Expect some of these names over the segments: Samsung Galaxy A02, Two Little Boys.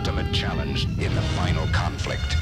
ultimate challenge in the final conflict.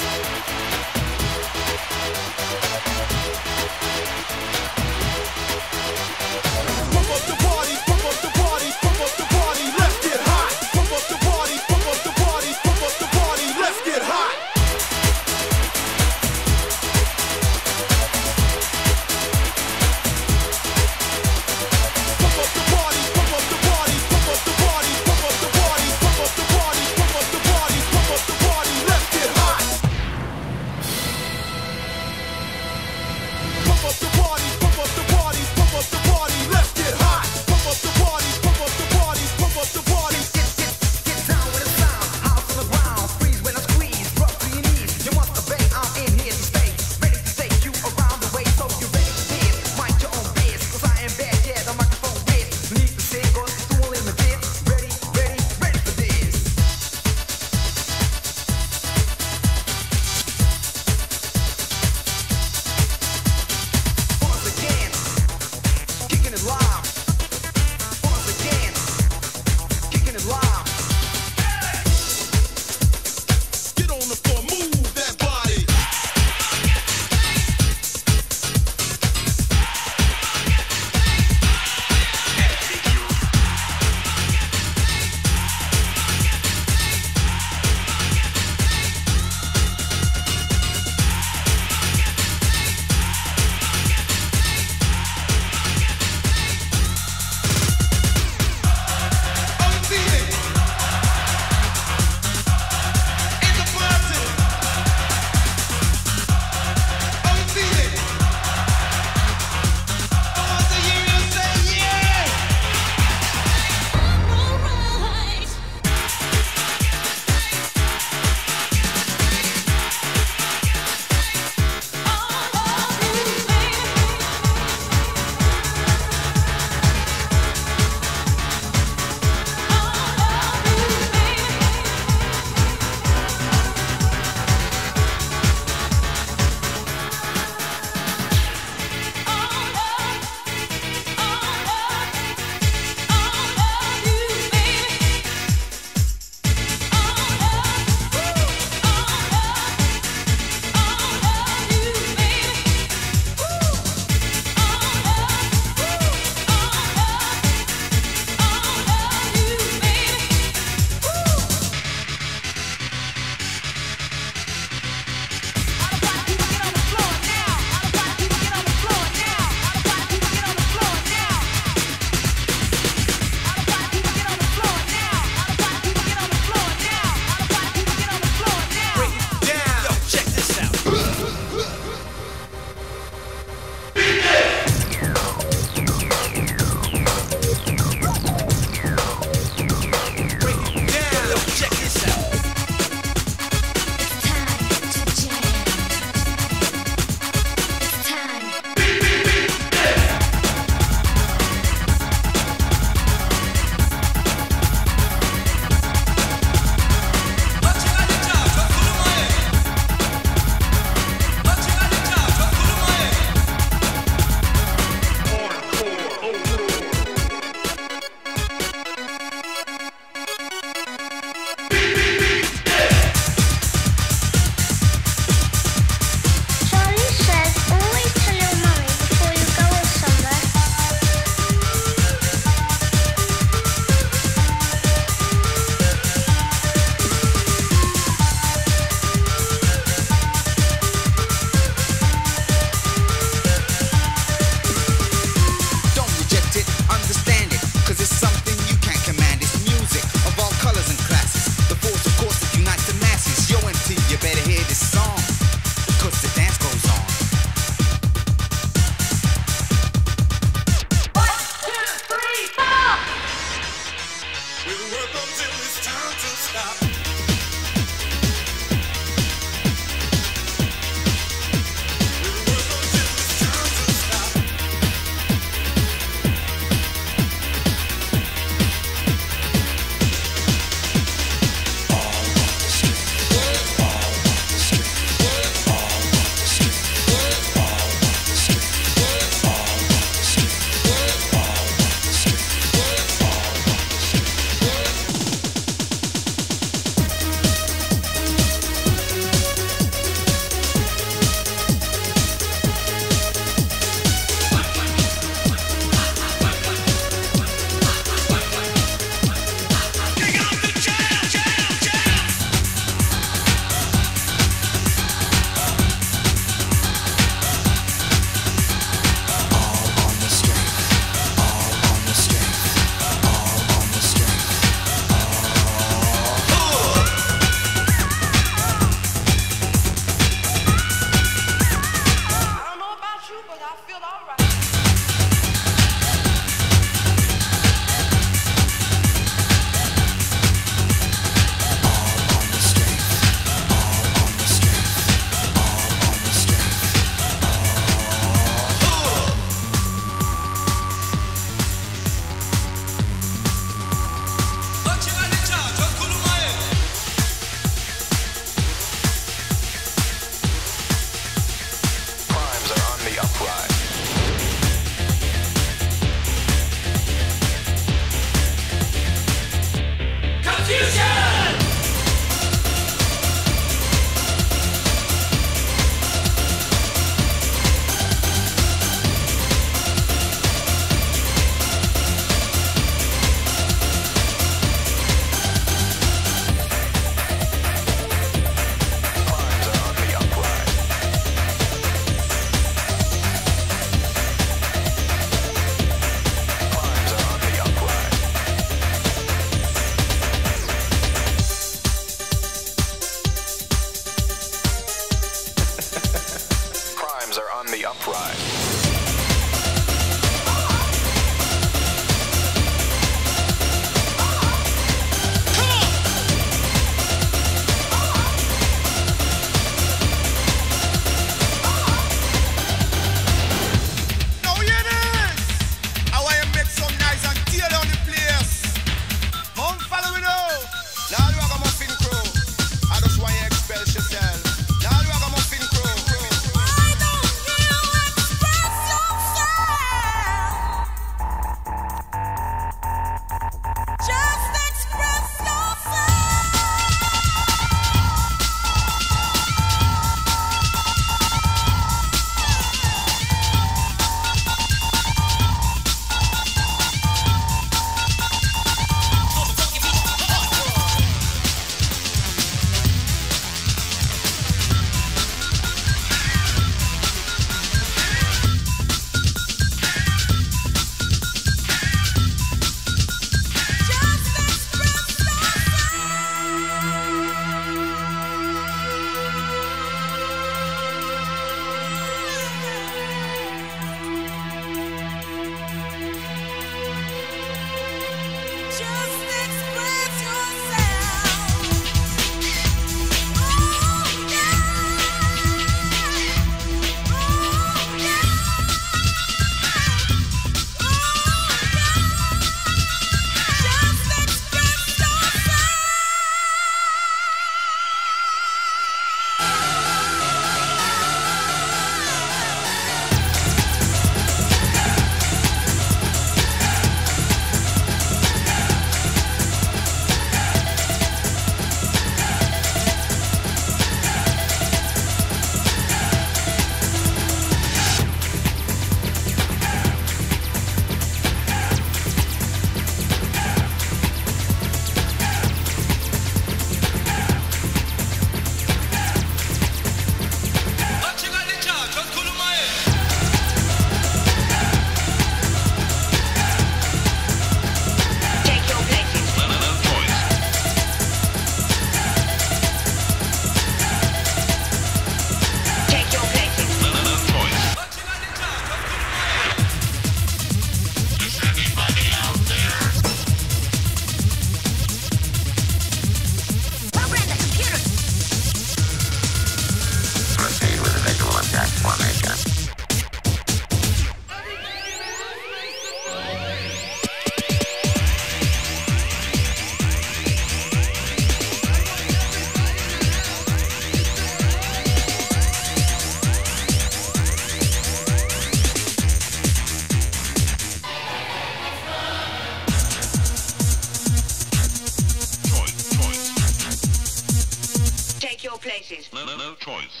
no places. No choice.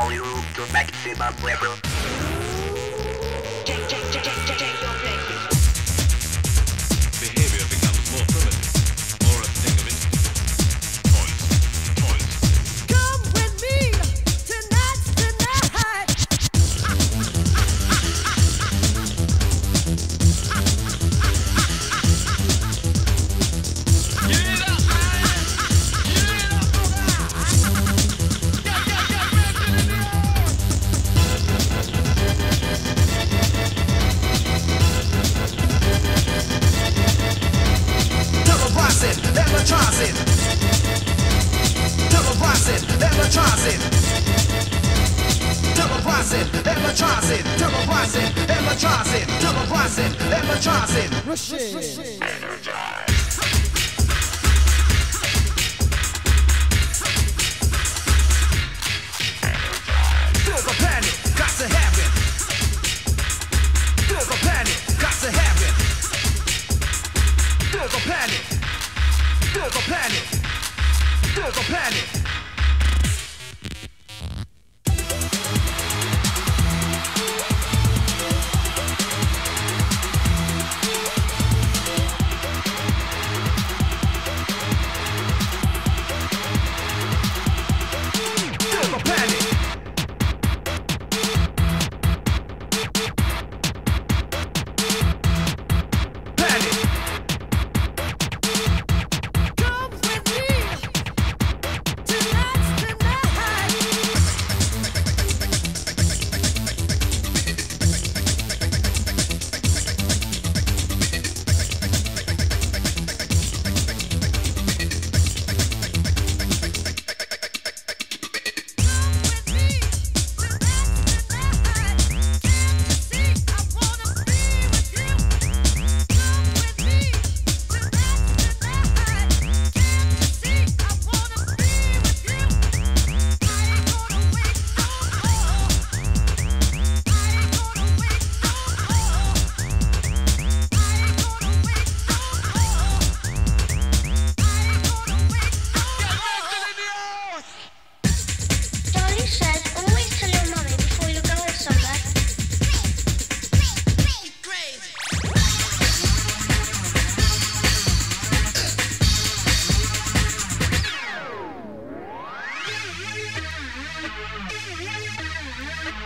Volume to maximum level. Take your places. Behavior becomes more primitive, more a thing of instinct. Toys. Come with me tonight. Get up! Rushin. Energize.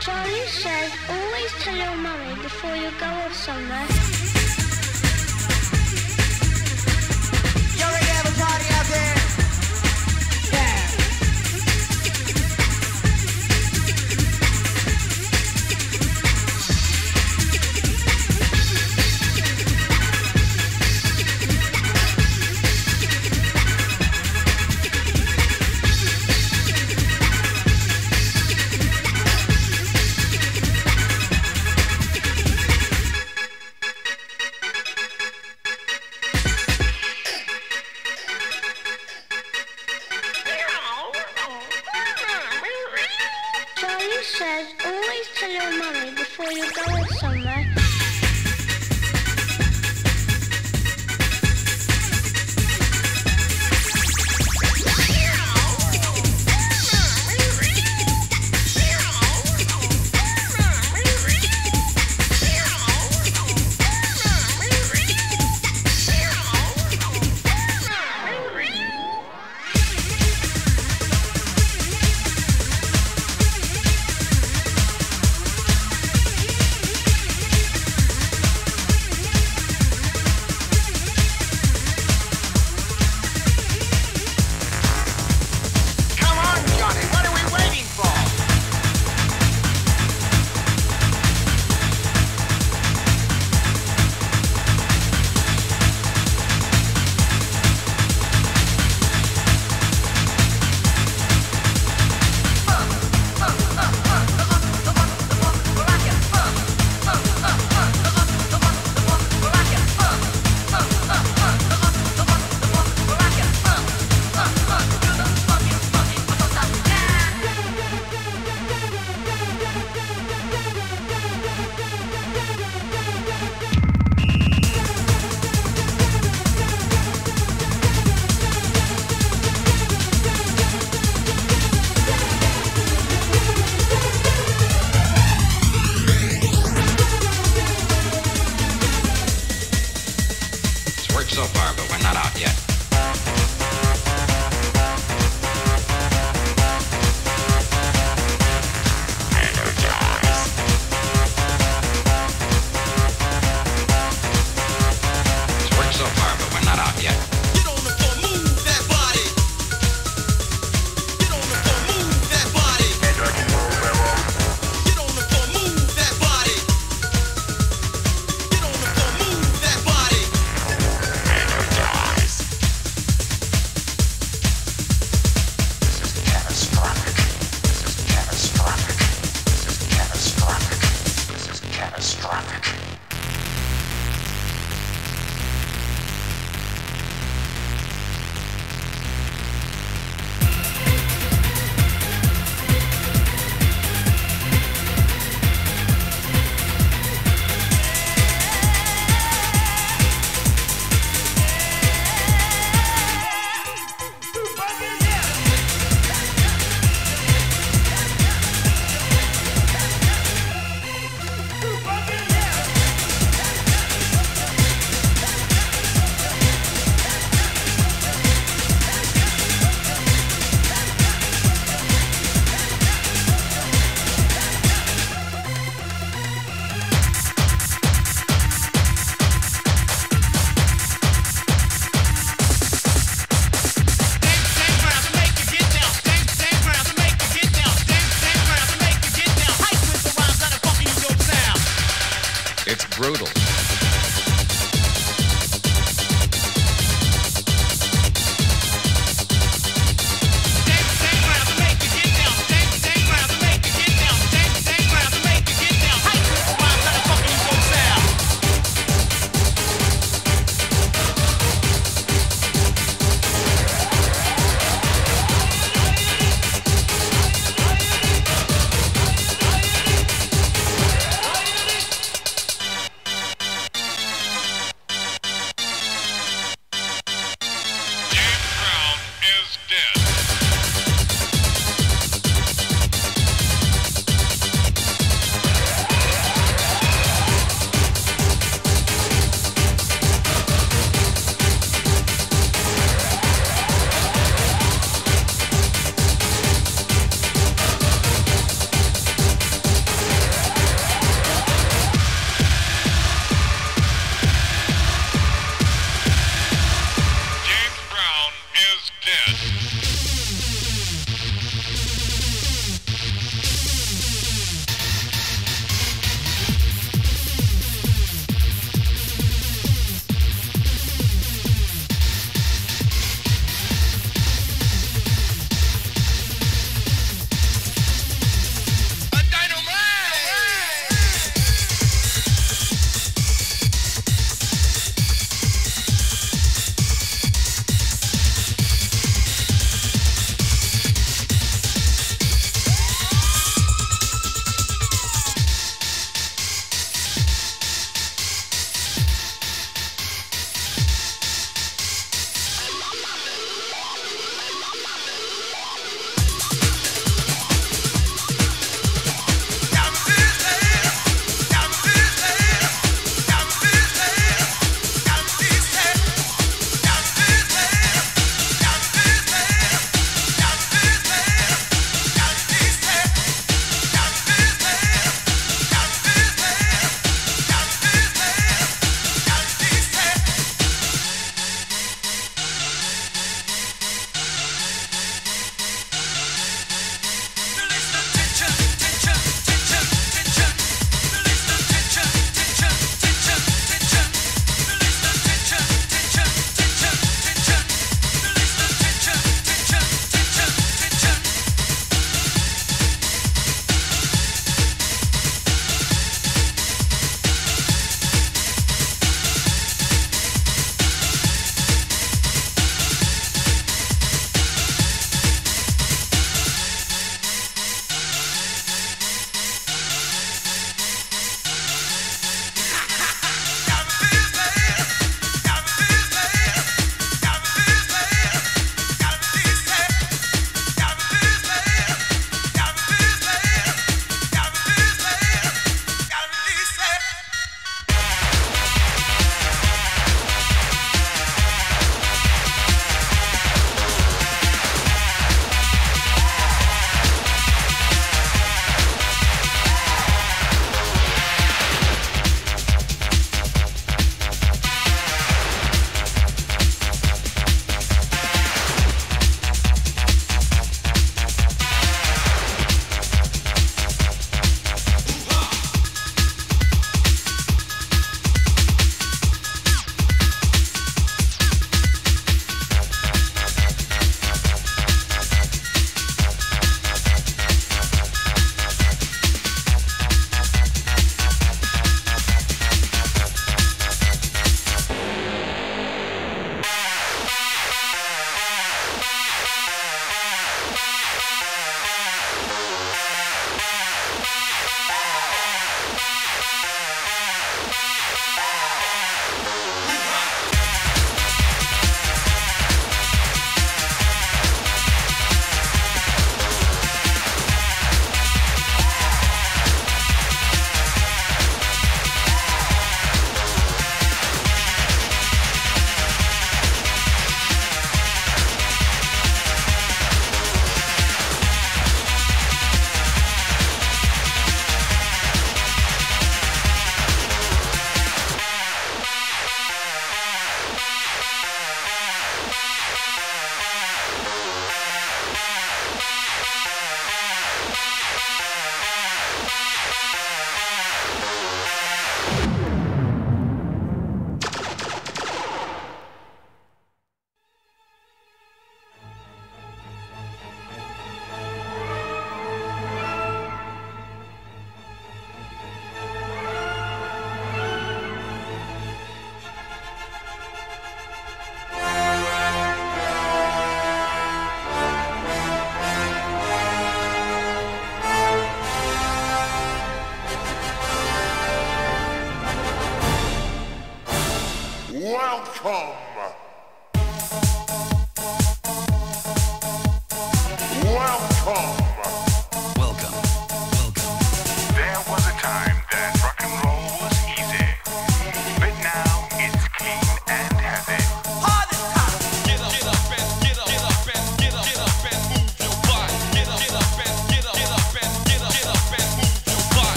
Charlie says, always tell your mommy before you go off somewhere. You already have a party out there? brutal.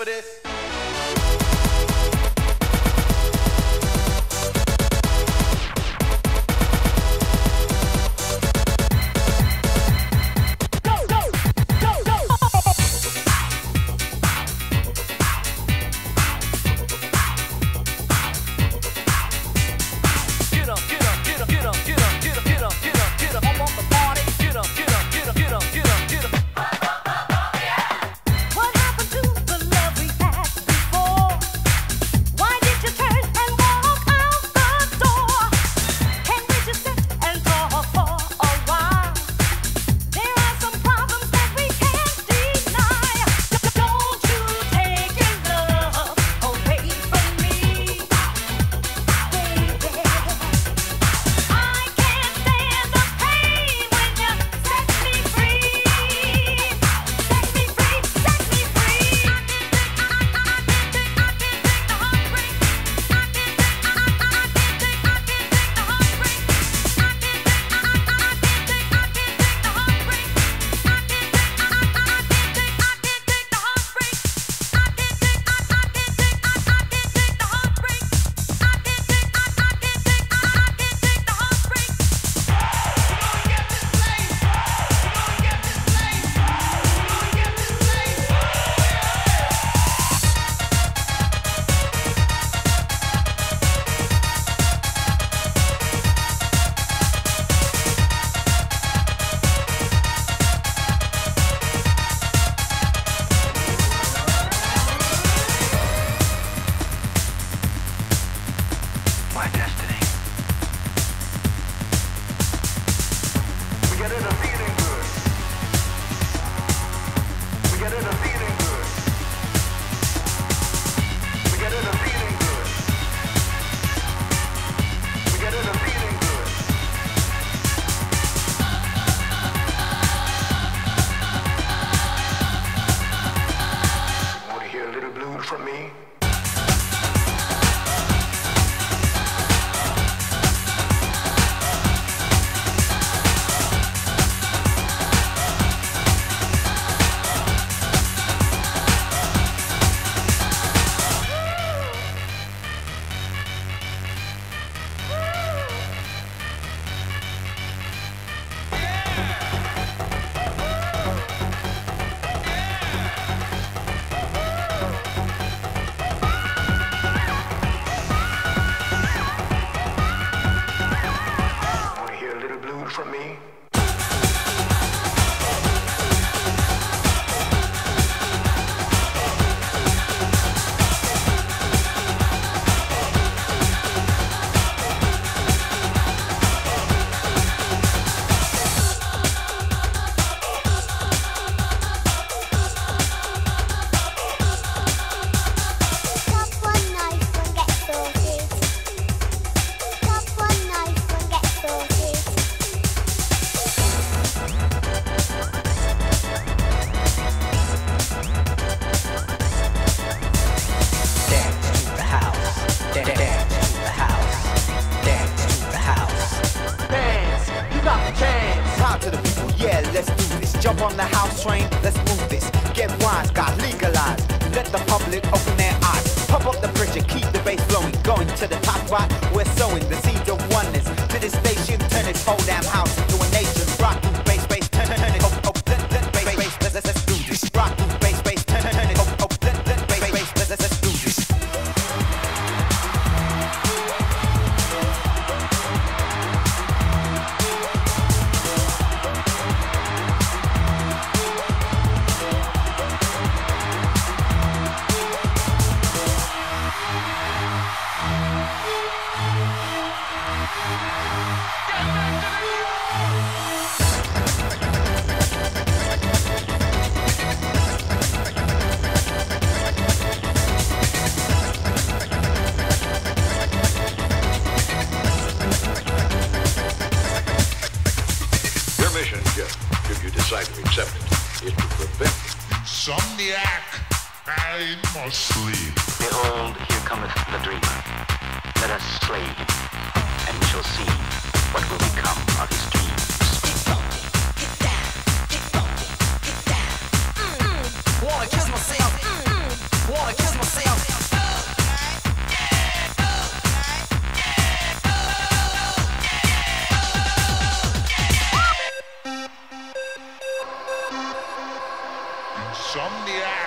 for this? I Insomniac.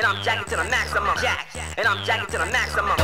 And I'm jacking to the maximum.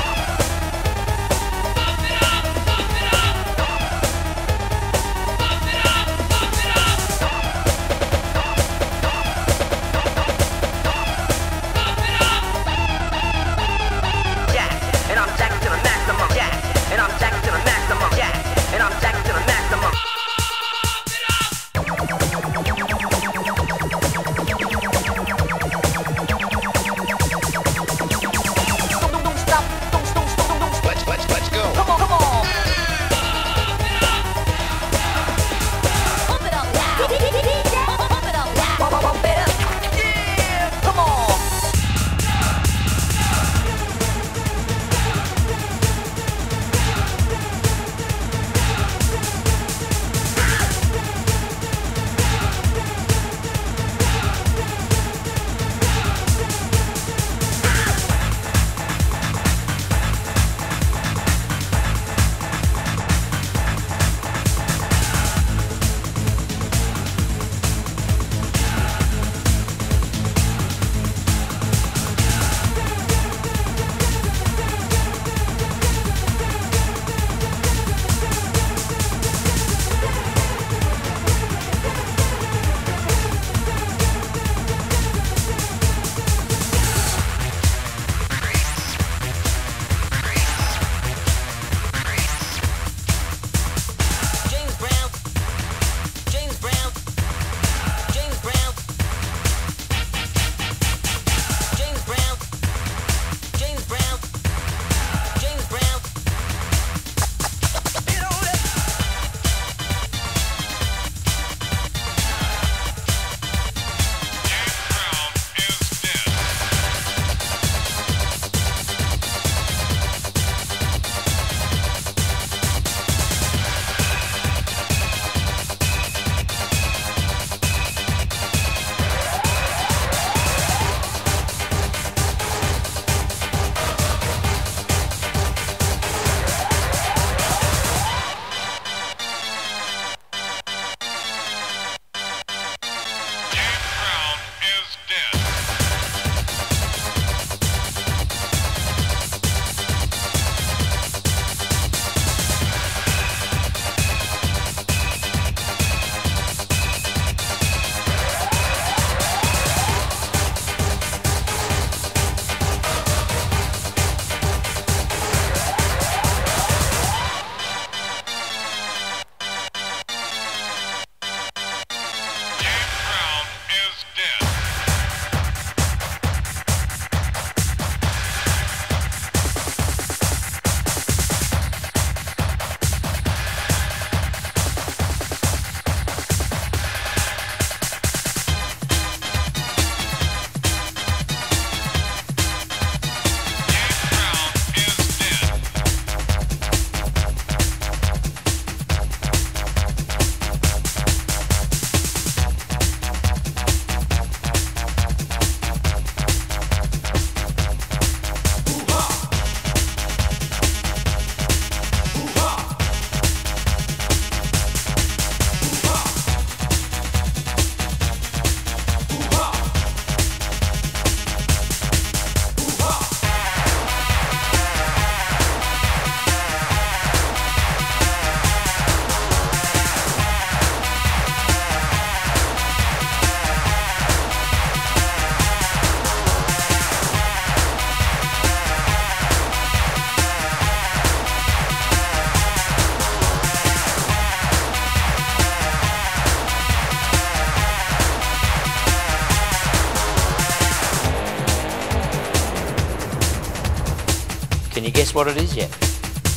guessed what it is yet?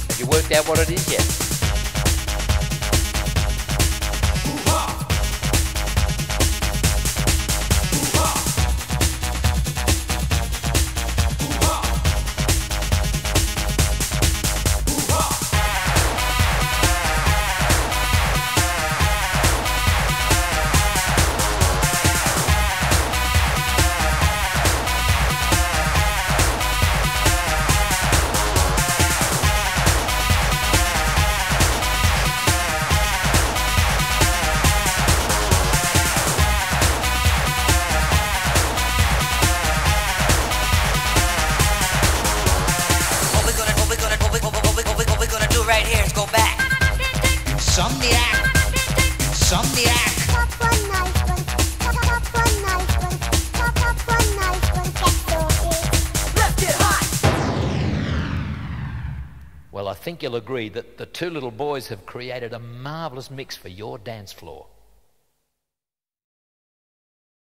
Have you worked out what it is yet? Insomniac. Pop one knife, left it hot. Well, I think you'll agree that the Two Little Boys have created a marvellous mix for your dance floor.